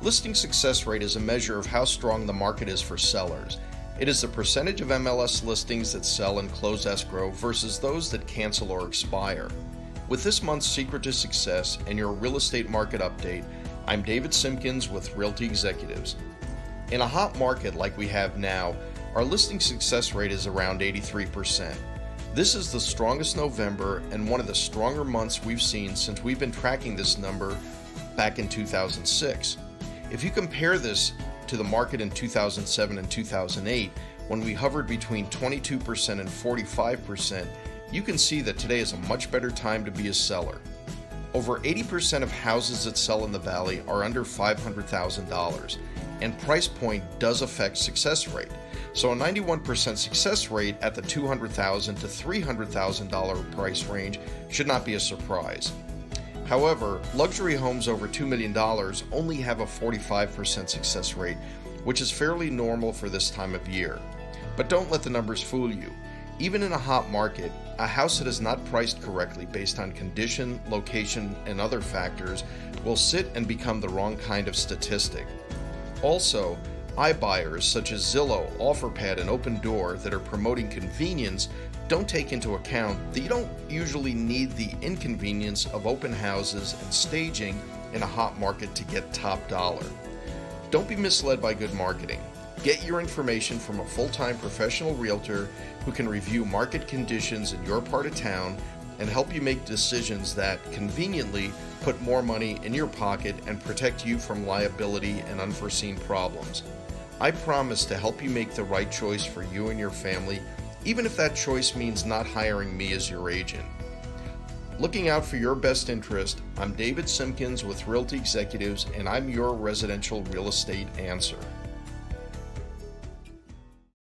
Listing success rate is a measure of how strong the market is for sellers. It is the percentage of MLS listings that sell and close escrow versus those that cancel or expire. With this month's Secret to Success and your real estate market update, I'm David Simkins with Realty Executives. In a hot market like we have now, our listing success rate is around 83%. This is the strongest November and one of the stronger months we've seen since we've been tracking this number back in 2006. If you compare this to the market in 2007 and 2008, when we hovered between 22% and 45%, you can see that today is a much better time to be a seller. Over 80% of houses that sell in the Valley are under $500,000, and price point does affect success rate. So a 91% success rate at the $200,000 to $300,000 price range should not be a surprise. However, luxury homes over $2 million only have a 45% success rate, which is fairly normal for this time of year. But don't let the numbers fool you. Even in a hot market, a house that is not priced correctly based on condition, location, and other factors will sit and become the wrong kind of statistic. Also, iBuyers such as Zillow, OfferPad, and Open Door that are promoting convenience don't take into account that you don't usually need the inconvenience of open houses and staging in a hot market to get top dollar. Don't be misled by good marketing. Get your information from a full-time professional realtor who can review market conditions in your part of town and help you make decisions that conveniently put more money in your pocket and protect you from liability and unforeseen problems. I promise to help you make the right choice for you and your family, even if that choice means not hiring me as your agent. Looking out for your best interest, I'm David Simkins with Realty Executives, and I'm your residential real estate answer.